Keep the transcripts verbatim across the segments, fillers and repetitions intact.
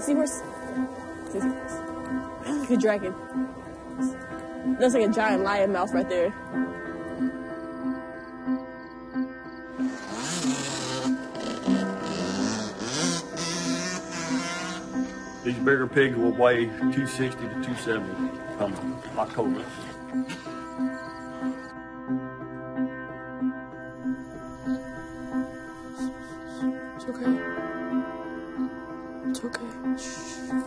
can see horse. Like a dragon. That's like a giant lion mouth right there. These bigger pigs will weigh two sixty to two seventy come October. It's okay. It's okay. Shh.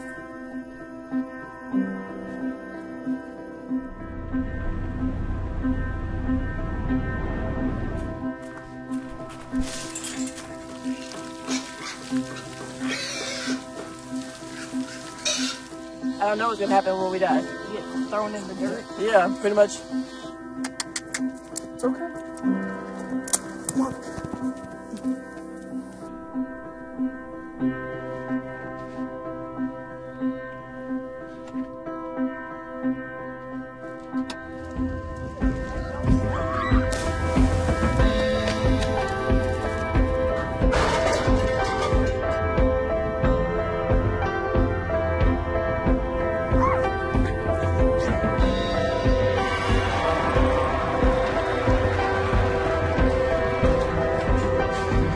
I don't know what's gonna happen when we die. You get thrown in the dirt? Yeah, pretty much. It's okay. Come on.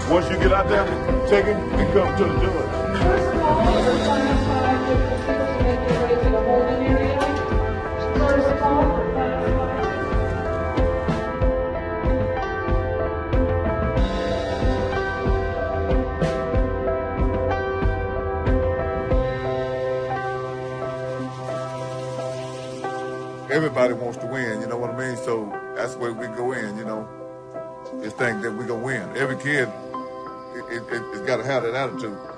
Once you get out there, take it and come to the door. Everybody wants to win, you know what I mean? So that's where we go in, you know. Just think that we're going to win. Every kid, It, it, it's got to have that attitude.